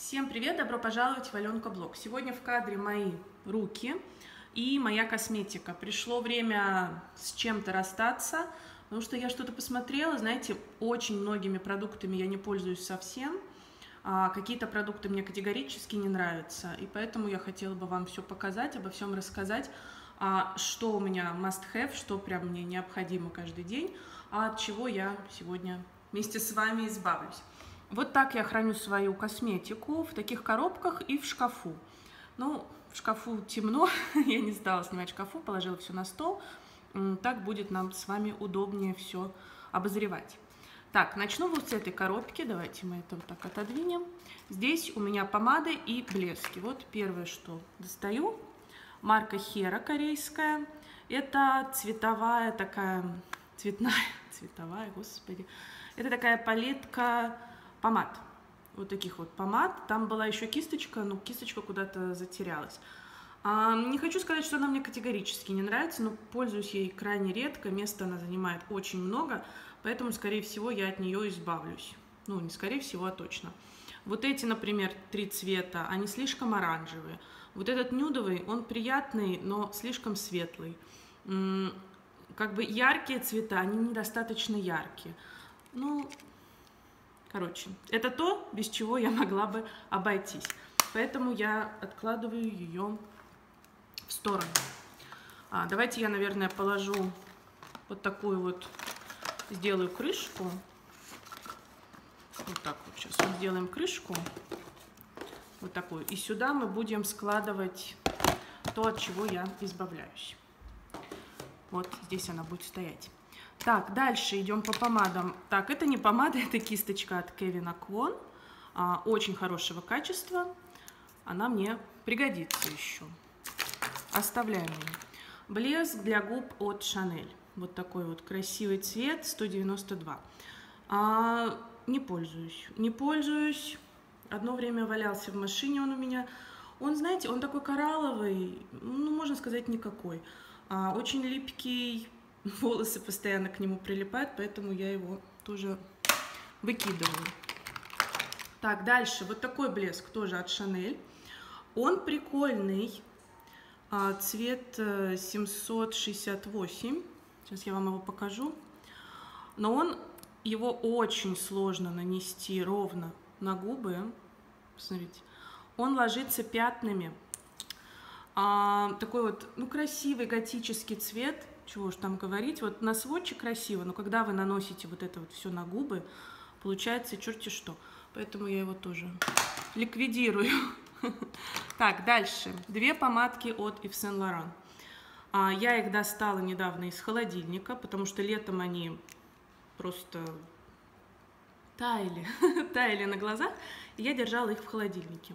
Всем привет, добро пожаловать в Аленка Блог. Сегодня в кадре мои руки и моя косметика. Пришло время с чем-то расстаться, потому что я что-то посмотрела, знаете, очень многими продуктами я не пользуюсь совсем, а какие-то продукты мне категорически не нравятся, и поэтому я хотела бы вам все показать, обо всем рассказать, что у меня must have, что прям мне необходимо каждый день, а от чего я сегодня вместе с вами избавлюсь. Вот так я храню свою косметику в таких коробках и в шкафу. Ну, в шкафу темно, я не стала снимать шкафу, положила все на стол. Так будет нам с вами удобнее все обозревать. Так, начну вот с этой коробки. Давайте мы это вот так отодвинем. Здесь у меня помады и блески. Вот первое, что достаю. Марка Хера корейская. Это цветовая такая... Цветная, господи. Это такая палетка... помад. Вот таких вот помад. Там была еще кисточка, но кисточка куда-то затерялась. Не хочу сказать, что она мне категорически не нравится, но пользуюсь ей крайне редко. Места она занимает очень много, поэтому, скорее всего, я от нее избавлюсь. Ну, не скорее всего, а точно. Вот эти, например, три цвета, они слишком оранжевые. Вот этот нюдовый, он приятный, но слишком светлый. Как бы яркие цвета, они недостаточно яркие. Ну... короче, это то, без чего я могла бы обойтись. Поэтому я откладываю ее в сторону. Давайте я, наверное, положу вот такую вот, сделаю крышку. Вот так вот сейчас мы сделаем крышку. Вот такую. И сюда мы будем складывать то, от чего я избавляюсь. Вот здесь она будет стоять. Так, дальше идем по помадам. Так, это не помада, это кисточка от Кевина Kwon. Очень хорошего качества. Она мне пригодится еще. Оставляем ее. Блеск для губ от Chanel. Вот такой вот красивый цвет, 192. Не пользуюсь. Одно время валялся в машине он у меня. Он, знаете, он такой коралловый, ну, можно сказать, никакой. Очень липкий. Волосы постоянно к нему прилипают, поэтому я его тоже выкидываю. Так, дальше. Вот такой блеск тоже от Шанель. Он прикольный. Цвет 768. Сейчас я вам его покажу. Но его очень сложно нанести ровно на губы. Посмотрите. Он ложится пятнами. Такой вот, ну, красивый готический цвет. Чего ж там говорить, вот на сводче красиво, но когда вы наносите вот это вот все на губы, получается черти что. Поэтому я его тоже ликвидирую. Так, дальше. Две помадки от Yves Saint Laurent. Я их достала недавно из холодильника, потому что летом они просто таяли на глазах. И я держала их в холодильнике.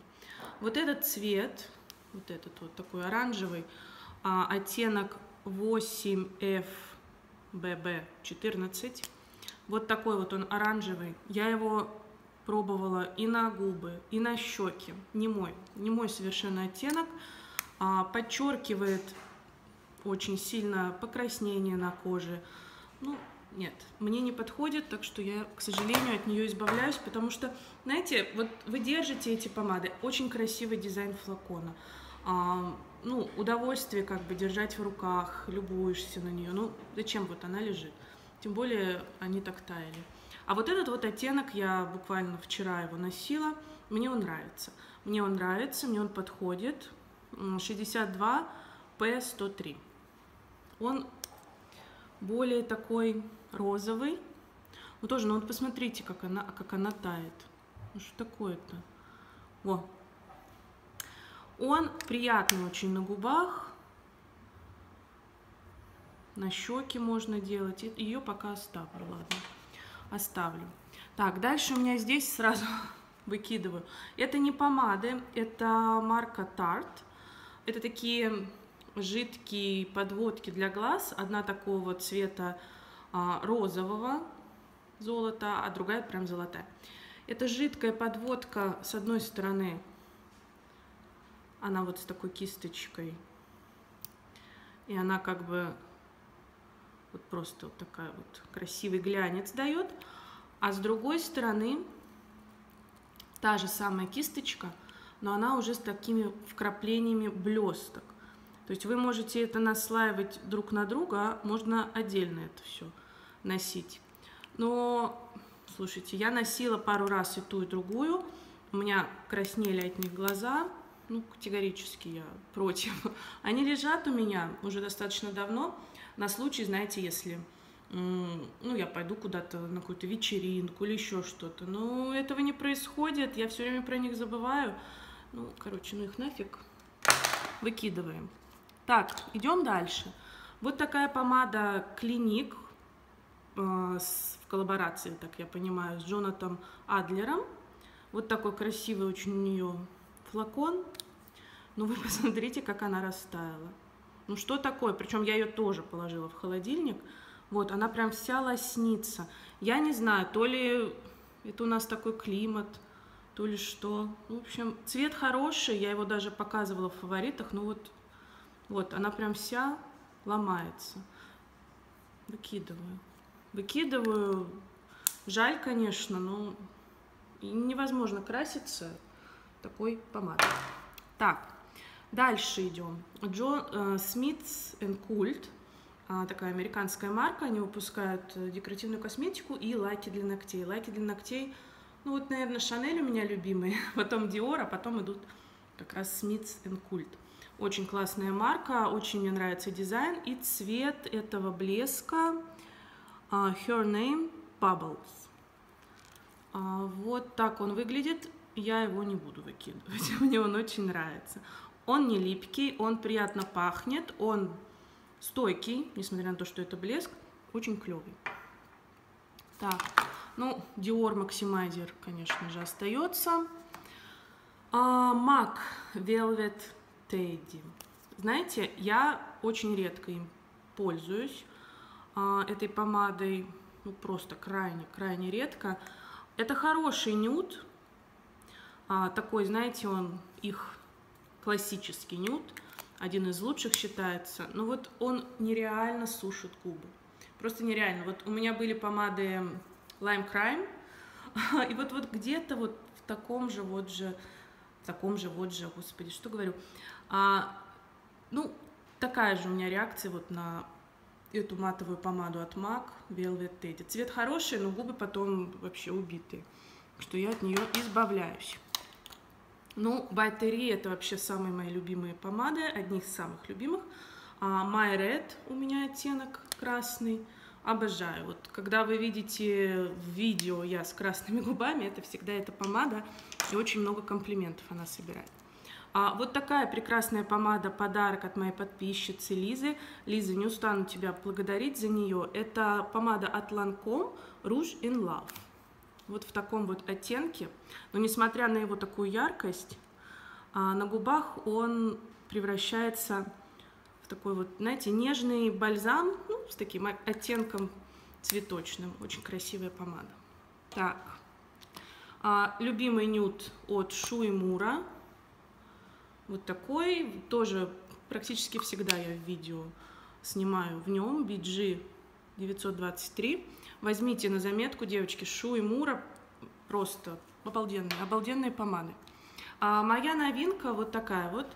Вот этот цвет, вот этот вот такой оранжевый, оттенок 8FBB14. Вот такой вот он оранжевый. Я его пробовала и на губы, и на щеки. Не мой совершенно оттенок. Подчеркивает очень сильно покраснение на коже. Ну, нет, мне не подходит, так что я, к сожалению, от нее избавляюсь, потому что, знаете, вот вы держите эти помады. Очень красивый дизайн флакона. Ну, удовольствие как бы держать в руках, любуешься на нее. Ну, зачем вот она лежит? Тем более они так таяли. А вот этот вот оттенок, я буквально вчера его носила, мне он нравится. Мне он подходит. 62P103. Он более такой розовый. Ну, тоже, ну вот посмотрите, как она тает. Ну, что такое-то? Во! Он приятный очень на губах, на щеки можно делать. Ее пока оставлю, ладно, оставлю. Так, дальше у меня здесь сразу выкидываю. Это не помады, это марка Tarte. Это такие жидкие подводки для глаз. Одна такого цвета розового золота, а другая прям золотая. Это жидкая подводка с одной стороны. Она вот с такой кисточкой. И она как бы вот просто вот такая вот красивый глянец дает. А с другой стороны та же самая кисточка, но она уже с такими вкраплениями блесток. То есть вы можете это наслаивать друг на друга, а можно отдельно это все носить. Но, слушайте, я носила пару раз и ту, и другую. У меня краснели от них глаза. Ну, категорически я против. Они лежат у меня уже достаточно давно. На случай, знаете, если ну, я пойду куда-то на какую-то вечеринку или еще что-то. Но этого не происходит. Я все время про них забываю. Ну, короче, ну их нафиг. Выкидываем. Так, идем дальше. Вот такая помада Clinique в коллаборации, так я понимаю, с Джонатаном Адлером. Вот такой красивый очень у нее флакон. Ну вы посмотрите, как она растаяла. Ну что такое? Причем я ее тоже положила в холодильник. Вот, она прям вся лоснится. Я не знаю, то ли это у нас такой климат, то ли что. В общем, цвет хороший, я его даже показывала в фаворитах. Ну вот, вот она прям вся ломается. Выкидываю. Выкидываю. Жаль, конечно, но невозможно краситься такой помадой. Так, дальше идем. Smith's and Kult. Такая американская марка. Они выпускают декоративную косметику и лаки для ногтей. Лаки для ногтей... Ну вот, наверное, Chanel у меня любимые, потом Dior, а потом идут как раз Smith's and Kult. Очень классная марка, очень мне нравится дизайн и цвет этого блеска Her Name Bubbles. Вот так он выглядит, я его не буду выкидывать, мне он очень нравится. Он не липкий, он приятно пахнет, он стойкий, несмотря на то, что это блеск, очень клевый. Так. Ну, Dior Maximizer, конечно же, остается. MAC Velvet Teddy. Знаете, я очень редко им пользуюсь, этой помадой. Ну, просто крайне редко. Это хороший нюд. Такой, знаете, он их классический нюд. Один из лучших считается. Но вот он нереально сушит губы. Просто нереально. Вот у меня были помады... Lime Crime, и вот где-то вот в таком же, господи, что говорю, ну, такая же у меня реакция вот на эту матовую помаду от MAC Velvet Teddy. Цвет хороший, но губы потом вообще убитые, что я от нее избавляюсь. Ну, Bite Beauty — это вообще самые мои любимые помады, одни из самых любимых. My Red у меня оттенок красный. Обожаю. Вот когда вы видите в видео я с красными губами, это всегда эта помада, и очень много комплиментов она собирает. Вот такая прекрасная помада, подарок от моей подписчицы Лизы. Лиза, не устану тебя благодарить за нее. Это помада от Lancôme Rouge in Love. Вот в таком вот оттенке. Но несмотря на его такую яркость, на губах он превращается... такой вот, знаете, нежный бальзам, ну, с таким оттенком цветочным. Очень красивая помада. Так, любимый нюд от Shu Uemura. Вот такой, тоже практически всегда я видео снимаю в нем, BG 923. Возьмите на заметку, девочки, Shu Uemura, просто обалденные помады. Моя новинка вот такая вот.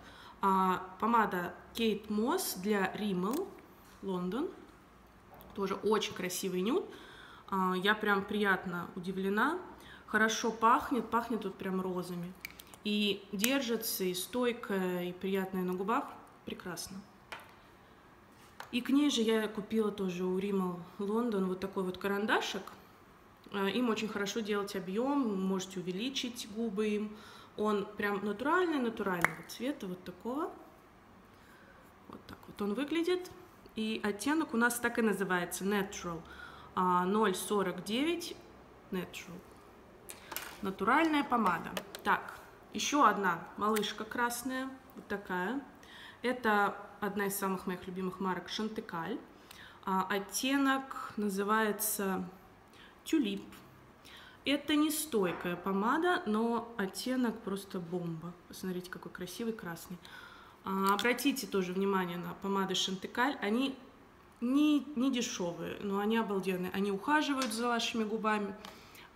Помада Kate Moss для Rimmel London. Тоже очень красивый нюд. Я прям приятно удивлена. Хорошо пахнет. Пахнет тут прям розами. И держится, и стойкая, и приятная на губах. Прекрасно. И к ней же я купила тоже у Rimmel London вот такой вот карандашик. Им очень хорошо делать объем. Можете увеличить губы им. Он прям натурального цвета, вот такого. Вот так вот он выглядит. И оттенок у нас так и называется, Natural. 0,49 Natural. Натуральная помада. Так, еще одна малышка красная, вот такая. Это одна из самых моих любимых марок Chantikal. Оттенок называется Тюлип. Это не стойкая помада, но оттенок просто бомба. Посмотрите, какой красивый красный. Обратите тоже внимание на помады Chantikal. Они не дешевые, но они обалденные. Они ухаживают за вашими губами.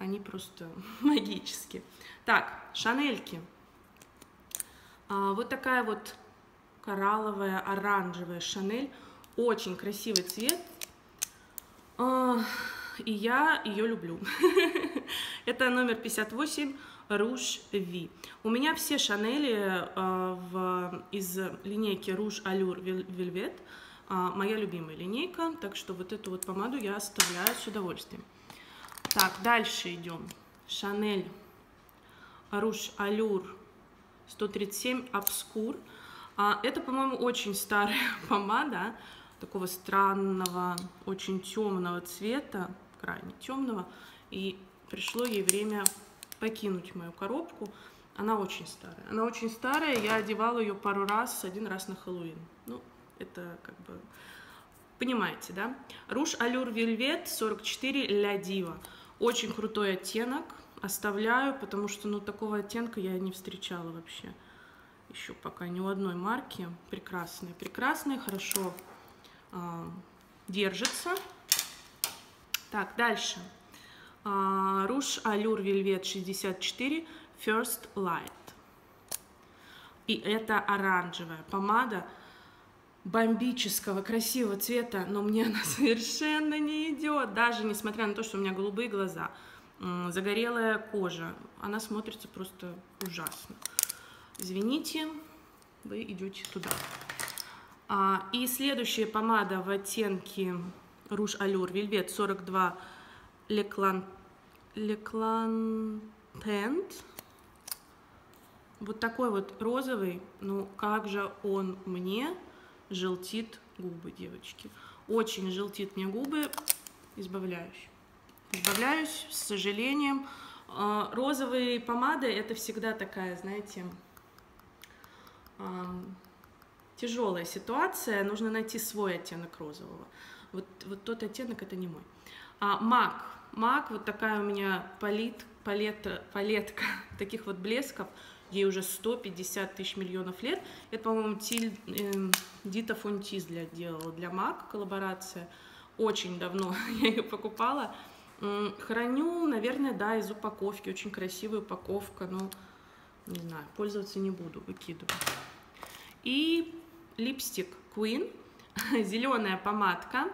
Они просто магические. Так, шанельки. Вот такая вот коралловая, оранжевая Шанель. Очень красивый цвет. И я ее люблю. Это номер 58, Rouge V. У меня все Шанели из линейки Rouge Allure Velvet. Моя любимая линейка. Так что вот эту вот помаду я оставляю с удовольствием. Так, дальше идем. Шанель Rouge Allure 137 Obscure. Это, по-моему, очень старая помада, такого странного, очень темного цвета, крайне темного. И пришло ей время покинуть мою коробку. Она очень старая. Она очень старая. Я одевала ее пару раз, один раз на Хэллоуин. Ну, это как бы... Понимаете, да? Rouge Allure Velvet 44 La Diva. Очень крутой оттенок. Оставляю, потому что, ну, такого оттенка я не встречала вообще. Еще пока ни у одной марки. Прекрасные, прекрасные. Хорошо держится. Так, дальше. Rouge Allure Velvet 64 First Light. И это оранжевая помада бомбического красивого цвета, но мне она совершенно не идет, даже несмотря на то, что у меня голубые глаза, загорелая кожа, она смотрится просто ужасно. Извините, вы идете туда. И следующая помада в оттенке Rouge Allure Velvet 42 L'Eclatante. Вот такой вот розовый, ну как же он мне желтит губы, девочки. Очень желтит мне губы. Избавляюсь. Избавляюсь, с сожалением. Розовые помады — это всегда такая, знаете, тяжелая ситуация. Нужно найти свой оттенок розового. Вот тот оттенок — это не мой. MAC. MAC, вот такая у меня палетка таких вот блесков. Ей уже 150 тысяч миллионов лет. Это, по-моему, Дита Фонтизля делала для MAC коллаборация. Очень давно я ее покупала. Храню, наверное, да, из упаковки. Очень красивая упаковка, но, не знаю, пользоваться не буду, выкидываю. И липстик Queen. Зеленая помадка,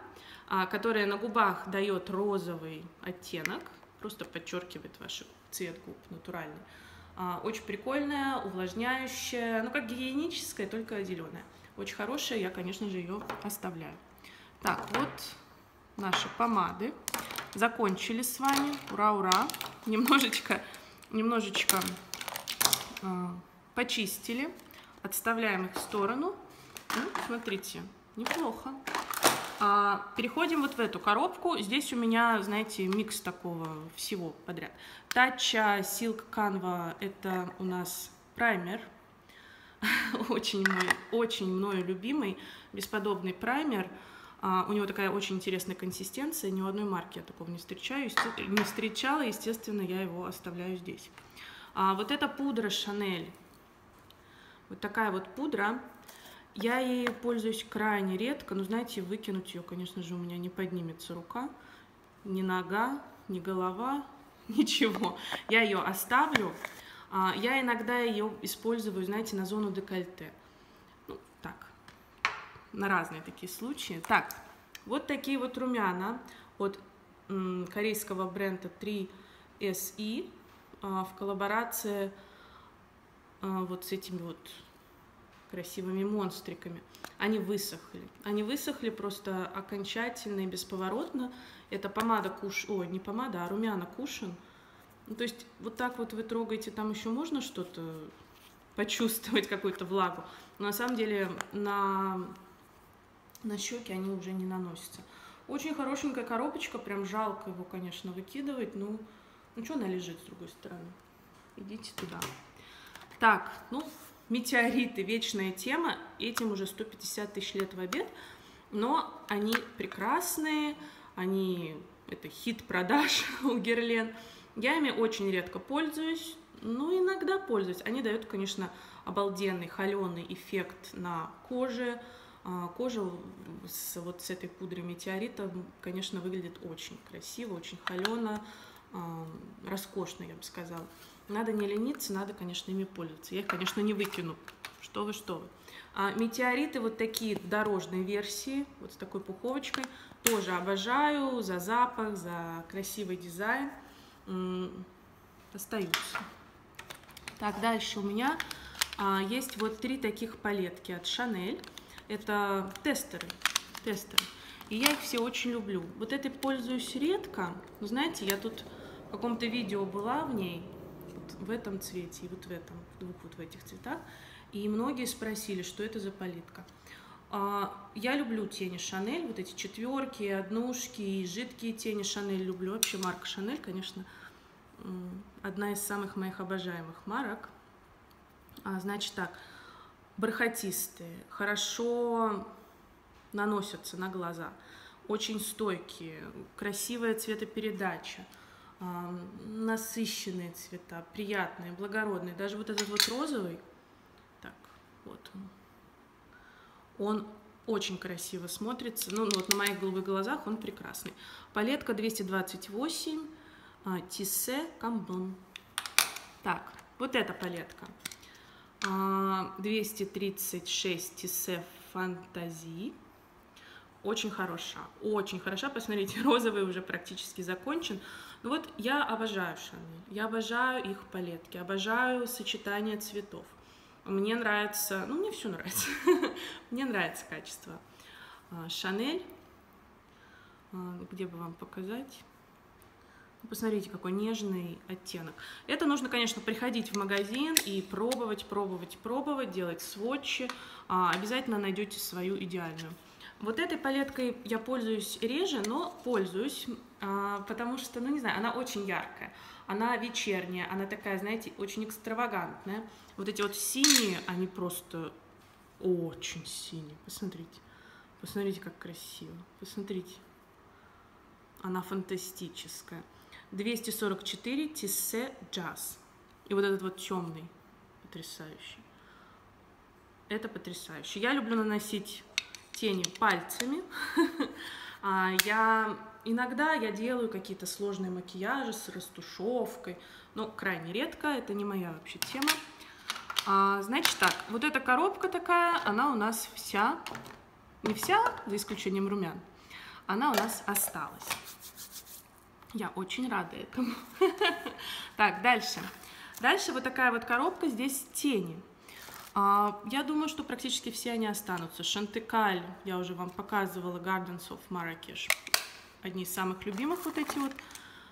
которая на губах дает розовый оттенок. Просто подчеркивает ваш цвет губ натуральный. Очень прикольная, увлажняющая, ну как гигиеническая, только зеленая. Очень хорошая, я, конечно же, ее оставляю. Так, вот наши помады закончили с вами. Ура, ура! Немножечко почистили. Отставляем их в сторону. Ну, смотрите, неплохо. Переходим вот в эту коробку. Здесь у меня, знаете, микс такого всего подряд. Tatcha Silk Canva — это у нас праймер. Очень мною любимый, бесподобный праймер. У него такая очень интересная консистенция. Ни у одной марки я такого не встречаю. Не встречала, естественно, я его оставляю здесь. Вот эта пудра Chanel. Вот такая вот пудра. Я ей пользуюсь крайне редко, но, знаете, выкинуть ее, конечно же, у меня не поднимется рука, ни нога, ни голова, ничего. Я ее оставлю. Я иногда ее использую, знаете, на зону декольте. Ну, так, на разные такие случаи. Так, вот такие вот румяна от корейского бренда 3CE в коллаборации вот с этими вот красивыми монстриками. Они высохли просто окончательно и бесповоротно. Это помада Кушин, ой, не помада, а румяна Кушин. Ну, то есть вот так вот вы трогаете, там еще можно что-то почувствовать, какую-то влагу, но на самом деле на щеки они уже не наносятся. Очень хорошенькая коробочка, прям жалко его, конечно, выкидывать, ну что она лежит с другой стороны, идите туда. Так, ну, метеориты — вечная тема, этим уже 150 тысяч лет в обед, но они прекрасные, они это хит продаж у Guerlain. Я ими очень редко пользуюсь, но иногда пользуюсь. Они дают, конечно, обалденный холеный эффект на коже. Кожа вот с этой пудрой метеорита, конечно, выглядит очень красиво, очень холено, роскошно, я бы сказала. Надо не лениться, надо, конечно, ими пользоваться. Я их, конечно, не выкину. Что вы, что вы. А метеориты вот такие дорожные версии, вот с такой пуховочкой. Тоже обожаю за запах, за красивый дизайн. Остаются. Тогда еще у меня есть вот 3 таких палетки от Chanel. Это тестеры. И я их все очень люблю. Вот этой пользуюсь редко. Но знаете, я тут в каком-то видео была в ней, вот в этом цвете и вот в этом, вот в этих цветах. И многие спросили, что это за палетка. Я люблю тени Chanel, вот эти четверки, однушки и жидкие тени Chanel люблю. Вообще марка Chanel, конечно, одна из самых моих обожаемых марок. Значит так, бархатистые, хорошо наносятся на глаза, очень стойкие, красивая цветопередача, насыщенные цвета, приятные, благородные. Даже вот этот вот розовый, так вот, он очень красиво смотрится. Ну вот на моих голубых глазах он прекрасный. Палетка 228 Tissé Cambon. Так, вот эта палетка 236 Tissé Фантазии. Очень хороша. Посмотрите, розовый уже практически закончен. Ну вот я обожаю Chanel, я обожаю их палетки, обожаю сочетание цветов. Мне нравится, ну мне все нравится, мне нравится качество Chanel. Где бы вам показать? Посмотрите, какой нежный оттенок. Это нужно, конечно, приходить в магазин и пробовать, делать свотчи. Обязательно найдете свою идеальную. Вот этой палеткой я пользуюсь реже, но пользуюсь, потому что, ну не знаю, она очень яркая. Она вечерняя, она такая, знаете, очень экстравагантная. Вот эти вот синие, они просто очень синие. Посмотрите, посмотрите, как красиво. Посмотрите, она фантастическая. 244 Tissé Jazz. И вот этот вот темный, потрясающий. Это потрясающе. Я люблю наносить тени пальцами. Иногда я делаю какие-то сложные макияжи с растушевкой, но крайне редко, это не моя вообще тема. Значит так, вот эта коробка такая, она у нас вся, не вся, за исключением румян, она у нас осталась. Я очень рада этому. Так, дальше. Дальше вот такая вот коробка, здесь тени. Я думаю, что практически все они останутся. Chantikal, я уже вам показывала, Gardens of Marrakesh. Одни из самых любимых вот эти вот.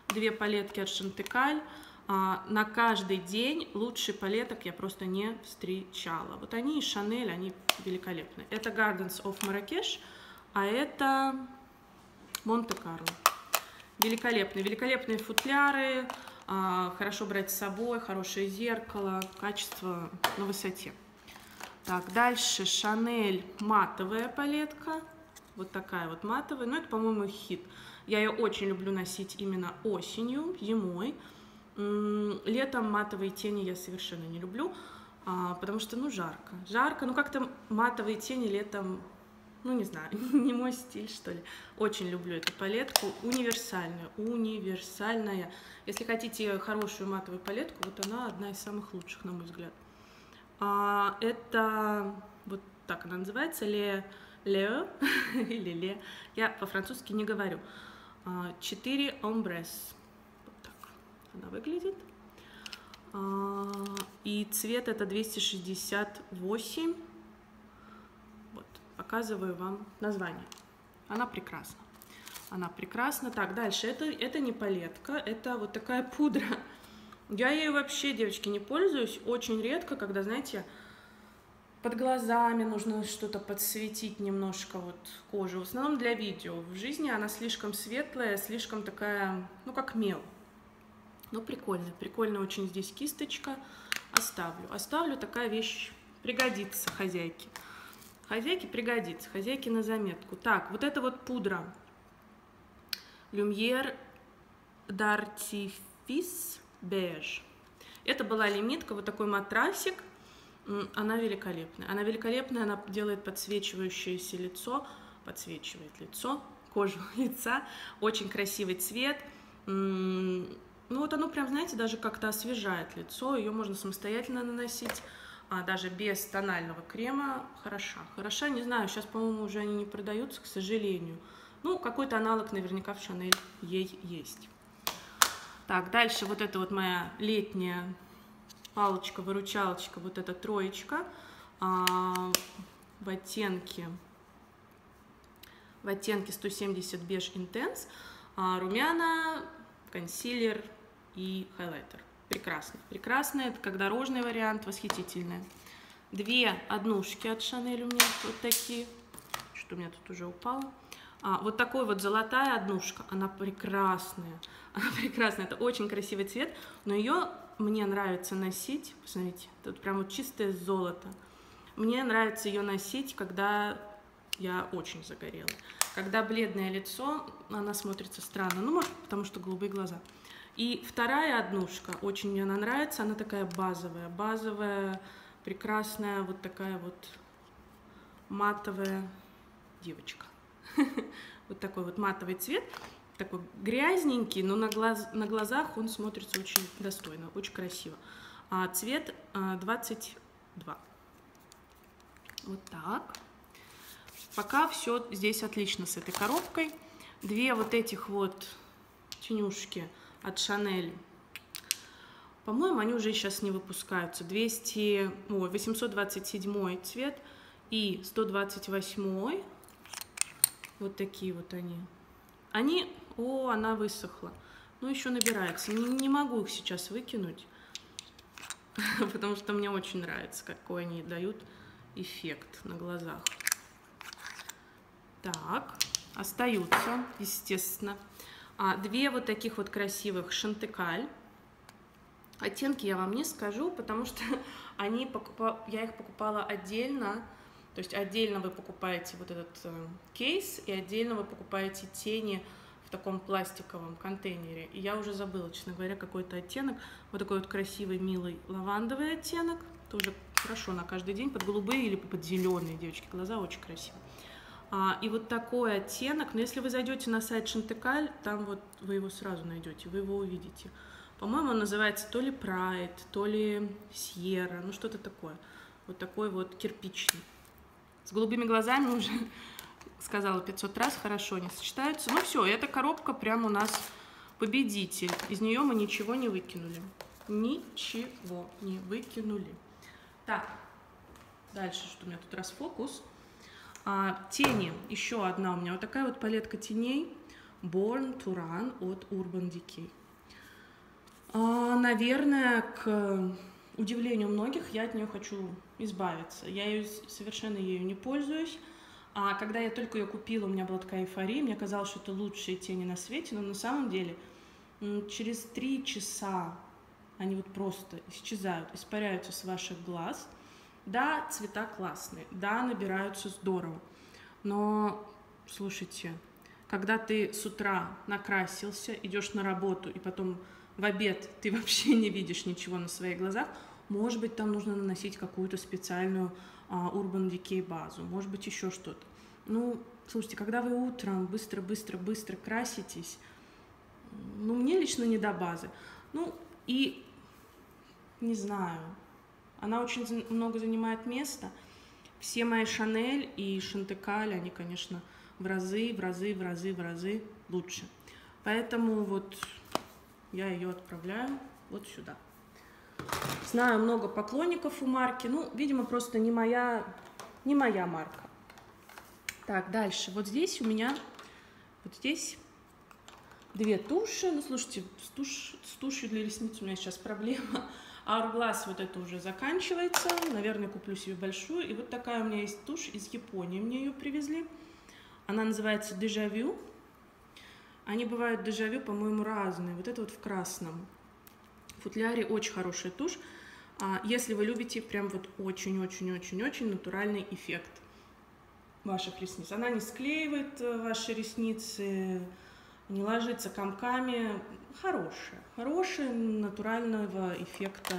2 палетки от Chantikal. На каждый день лучших палеток я просто не встречала. Вот они и Chanel, они великолепны. Это Gardens of Marrakesh, а это Монте-Карло. Великолепные, великолепные футляры, хорошо брать с собой, хорошее зеркало, качество на высоте. Так, дальше Chanel матовая палетка, вот такая вот матовая, но это, по-моему, хит. Я ее очень люблю носить именно осенью, зимой. Летом матовые тени я совершенно не люблю, потому что, ну, жарко. Жарко, ну, как-то матовые тени летом... Ну, не знаю, не мой стиль, что ли. Очень люблю эту палетку. Универсальная, универсальная. Если хотите хорошую матовую палетку, вот она одна из самых лучших, на мой взгляд. Это, вот так она называется, Лео, или Ле. Я по-французски не говорю. 4 Ombres. Вот так она выглядит. И цвет это 268. Показываю вам название. Она прекрасна. Она прекрасна. Так, дальше. Это не палетка, это вот такая пудра. Я ею вообще, девочки, не пользуюсь. Очень редко, когда, знаете, под глазами нужно что-то подсветить немножко вот кожу. В основном для видео. В жизни она слишком светлая, слишком такая, ну, как мел. Но прикольная. Прикольная очень здесь кисточка. Оставлю. Оставлю, такая вещь пригодится хозяйке. Хозяйке пригодится, хозяйке на заметку. Так, вот это вот пудра. Lumière d'Artifice Beige. Это была лимитка, вот такой матрасик. Она великолепная. Она великолепная, она делает подсвечивающееся лицо. Подсвечивает лицо, кожу лица. Очень красивый цвет. Ну вот оно прям, знаете, даже как-то освежает лицо. Ее можно самостоятельно наносить, даже без тонального крема. Хороша. Хороша, не знаю, сейчас, по-моему, уже они не продаются, к сожалению. Ну, какой-то аналог наверняка в Chanel ей есть. Так, дальше вот это вот моя летняя палочка-выручалочка, вот эта троечка в оттенке 170 беж интенс, румяна, консилер и хайлайтер. Прекрасно, прекрасно. Это как дорожный вариант, восхитительная. Две однушки от Chanel у меня вот такие. Что у меня тут уже упало? Вот такой вот золотая однушка, она прекрасная. Она прекрасная, это очень красивый цвет, но ее мне нравится носить, посмотрите, тут прям вот чистое золото. Мне нравится ее носить, когда я очень загорела. Когда бледное лицо, она смотрится странно, ну, может, потому что голубые глаза. И вторая однушка, очень мне она нравится, она такая базовая, базовая, прекрасная, вот такая вот матовая девочка. Вот такой вот матовый цвет, такой грязненький, но на глазах он смотрится очень достойно, очень красиво. А цвет 22. Вот так. Пока все здесь отлично с этой коробкой. Две вот этих вот тенюшки от Chanel. По-моему, они уже сейчас не выпускаются. 827 цвет и 128. Вот такие вот они. О, она высохла. Ну, еще набирается. Не могу их сейчас выкинуть, потому что мне очень нравится, какой они дают эффект на глазах. Так, остаются, естественно. Две вот таких вот красивых Chantikal. Оттенки я вам не скажу, потому что я их покупала отдельно. То есть отдельно вы покупаете вот этот кейс и отдельно вы покупаете тени в таком пластиковом контейнере. И я уже забыла, честно говоря, какой-то оттенок. Вот такой вот красивый, милый лавандовый оттенок. Тоже хорошо на каждый день. Под голубые или под зеленые, девочки, глаза очень красиво. И вот такой оттенок. Но если вы зайдете на сайт Chantikal, там вот вы его сразу найдете, вы его увидите. По-моему, он называется то ли Pride, то ли Sierra, ну что-то такое. Вот такой вот кирпичный. С голубыми глазами уже сказала 500 раз, хорошо, не сочетаются. Ну все, эта коробка прям у нас победитель. Из нее мы ничего не выкинули. Ничего не выкинули. Так, дальше, что у меня тут расфокус. Тени. Еще одна у меня вот такая вот палетка теней. Born to Run от Urban Decay. Наверное, к удивлению многих, я от нее хочу избавиться. Я совершенно ею не пользуюсь. Когда я только ее купила, у меня была такая эйфория, мне казалось, что это лучшие тени на свете, но на самом деле через 3 часа они вот просто исчезают, испаряются с ваших глаз. Да, цвета классные, да, набираются здорово, но, слушайте, когда ты с утра накрасился, идешь на работу и потом в обед ты вообще не видишь ничего на своих глазах, может быть, там нужно наносить какую-то специальную Urban Decay базу, может быть, еще что-то. Ну, слушайте, когда вы утром быстро-быстро-быстро краситесь, ну, мне лично не до базы. Ну, и не знаю, она очень много занимает места. Все мои Chanel и Chantikal, они, конечно, в разы лучше. Поэтому вот я ее отправляю вот сюда. Знаю, много поклонников у марки. Ну, видимо, просто не моя марка. Так, дальше. Вот здесь у меня, вот здесь две туши. Ну, слушайте, с тушью для ресниц у меня сейчас проблема. Hourglass вот это уже заканчивается. Наверное, куплю себе большую. И вот такая у меня есть тушь из Японии. Мне ее привезли. Она называется Déjà Vu. Они бывают Déjà Vu, по-моему, разные. Вот это вот в красном футляре очень хорошая тушь. Если вы любите прям вот очень-очень-очень-очень натуральный эффект ваших ресниц. Она не склеивает ваши ресницы, не ложится комками. Хорошая, хорошая натурального эффекта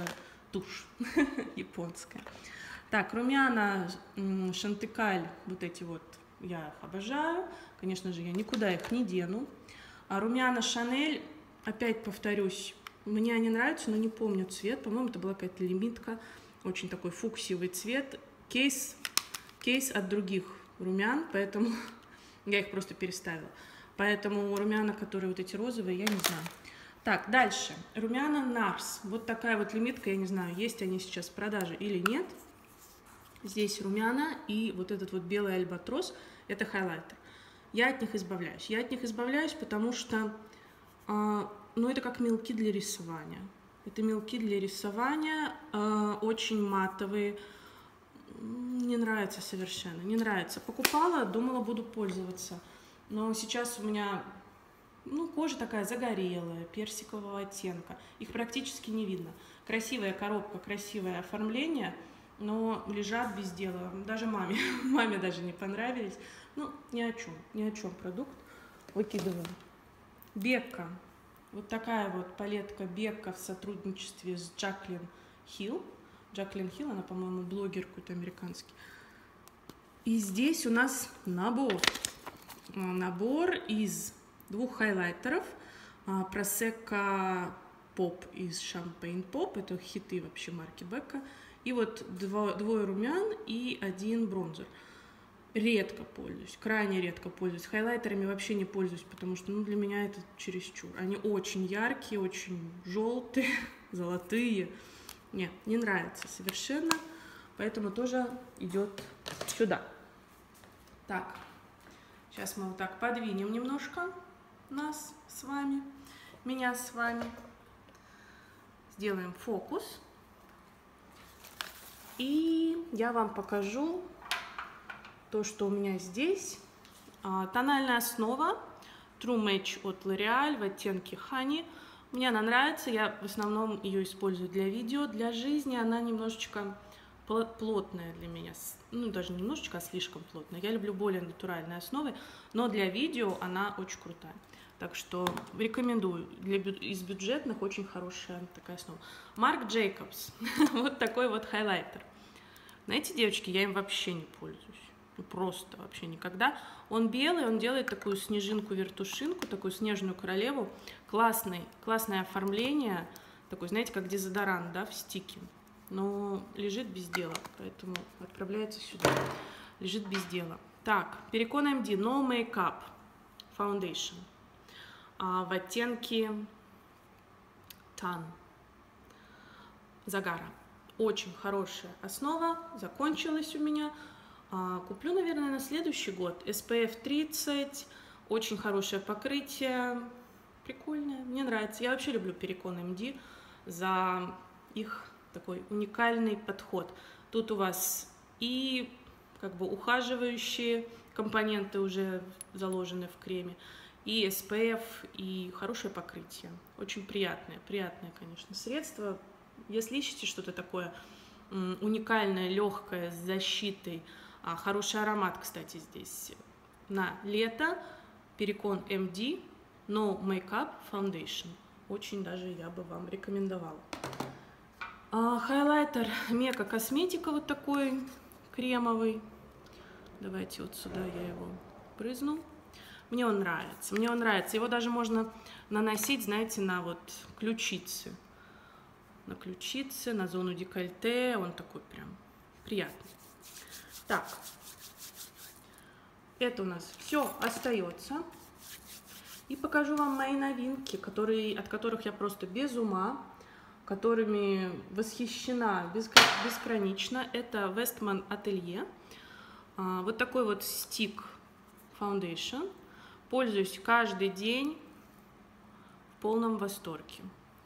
тушь японская. Так, румяна Chantikal, вот эти вот. Я их обожаю, конечно же, я никуда их не дену. Румяна Chanel Опять повторюсь, мне они нравятся, но не помню цвет. По-моему, это была какая-то лимитка. Очень такой фуксиевый цвет. Кейс от других румян, поэтому я их просто переставила. Поэтому румяна, которые вот эти розовые, я не знаю. Так, дальше. Румяна Nars. Вот такая вот лимитка, я не знаю, есть они сейчас в продаже или нет. Здесь румяна и вот этот вот белый альбатрос. Это хайлайтер. Я от них избавляюсь. Я от них избавляюсь, потому что... ну, это как мелки для рисования. Это мелки для рисования, очень матовые. Не нравится совершенно, не нравится. Покупала, думала, буду пользоваться. Но сейчас у меня, ну, кожа такая загорелая, персикового оттенка. Их практически не видно. Красивая коробка, красивое оформление, но лежат без дела. Даже маме, маме даже не понравились. Ну, ни о чем продукт. Выкидываю. Becca. Вот такая вот палетка Becca в сотрудничестве с Jacqueline Hill. Jacqueline Hill, она, по-моему, блогер какой-то американский. И здесь у нас набор. Набор из двух хайлайтеров. Prosecco Pop из Champagne Pop. Это хиты вообще марки Becca. И вот двое румян и один бронзер. Редко пользуюсь, крайне редко пользуюсь. Хайлайтерами вообще не пользуюсь, потому что, ну, для меня это чересчур. Они очень яркие, очень желтые, золотые. Нет, не нравится совершенно. Поэтому тоже идет сюда. Так, сейчас мы вот так подвинем немножко нас с вами, меня с вами. Сделаем фокус. И я вам покажу... то, что у меня здесь. Тональная основа True Match от L'Oréal в оттенке Honey. Мне она нравится, я в основном ее использую для видео, для жизни. Она немножечко плотная для меня. Ну, даже не немножечко, а слишком плотная. Я люблю более натуральные основы, но для видео она очень крутая. Так что рекомендую. Из бюджетных очень хорошая такая основа. Марк Джейкобс. Вот такой вот хайлайтер. Знаете, девочки, я им вообще не пользуюсь. Просто вообще никогда. Он белый, он делает такую снежинку-вертушинку, такую снежную королеву. Классный, классное оформление. Такой, знаете, как дезодорант, да, в стике. Но лежит без дела, поэтому отправляется сюда. Лежит без дела. Так, Perricone MD No Makeup Foundation в оттенке Tan. Загара. Очень хорошая основа. Закончилась у меня. Куплю, наверное, на следующий год. SPF 30, очень хорошее покрытие, прикольное, мне нравится. Я вообще люблю Perricone MD за их такой уникальный подход. Тут у вас и как бы ухаживающие компоненты уже заложены в креме, и SPF, и хорошее покрытие. Очень приятное, приятное, конечно, средство. Если ищете что-то такое уникальное, легкое, с защитой, хороший аромат, кстати, здесь на лето. Perricone MD No Makeup Foundation. Очень даже я бы вам рекомендовала. Хайлайтер Мека Косметика вот такой кремовый. Давайте вот сюда я его брызну. Мне он нравится. Мне он нравится. Его даже можно наносить, знаете, на вот ключицы. На ключице, на зону декольте. Он такой прям приятный. Так, это у нас все остается. И покажу вам мои новинки, от которых я просто без ума, которыми восхищена бесконечно. Это Westman Atelier. Вот такой вот стик Foundation. Пользуюсь каждый день в полном восторге.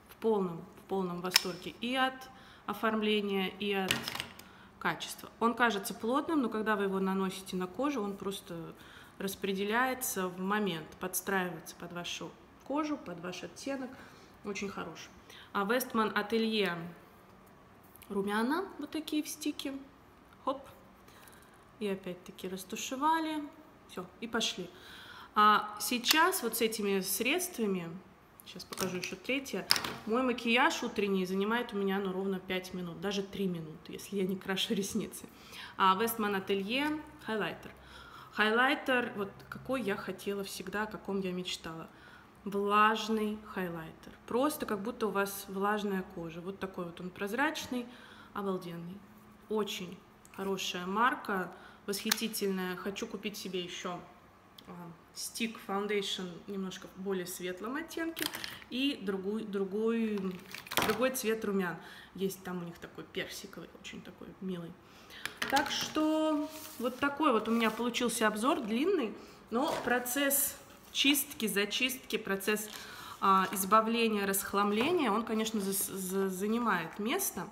В полном восторге и от оформления, и от качества. Он кажется плотным, но когда вы его наносите на кожу, он просто распределяется в момент, подстраивается под вашу кожу, под ваш оттенок. Очень хорош. А Westman Atelier румяна вот такие в стике. Хоп. И опять-таки растушевали. Все, и пошли. А сейчас вот с этими средствами... Сейчас покажу еще третье. Мой макияж утренний занимает у меня, ну, ровно 5 минут, даже 3 минуты, если я не крашу ресницы. Westman Atelier хайлайтер. Хайлайтер, вот какой я хотела всегда, о каком я мечтала. влажный хайлайтер. Просто как будто у вас влажная кожа. Вот такой вот он прозрачный, обалденный. Очень хорошая марка, восхитительная. Хочу купить себе еще стик фаундейшн немножко в более светлом оттенке и другой цвет румян. Есть там у них такой персиковый, очень такой милый. Так что вот такой вот у меня получился обзор, длинный, но процесс чистки, зачистки, процесс избавления, расхламления, он, конечно, занимает место.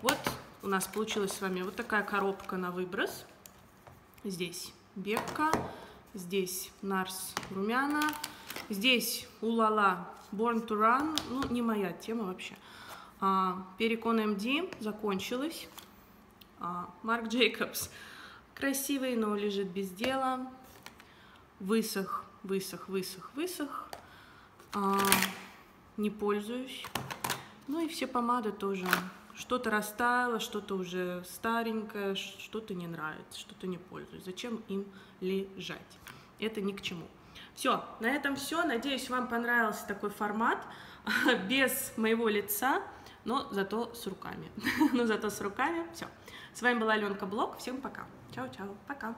Вот у нас получилась с вами вот такая коробка на выброс. Здесь Becca, здесь Nars румяна, здесь Улала Born to Run, ну, не моя тема вообще. Perricone MD закончилась. Марк Джейкобс красивый, но лежит без дела. Высох, высох, высох, высох. Не пользуюсь. Ну и все помады тоже. Что-то растаяло, что-то уже старенькое, что-то не нравится, что-то не пользуюсь. Зачем им лежать? Это ни к чему. Все, на этом все. Надеюсь, вам понравился такой формат без моего лица, но зато с руками. Все. С вами была Аленка Блог. Всем пока. Чао-чао. Пока.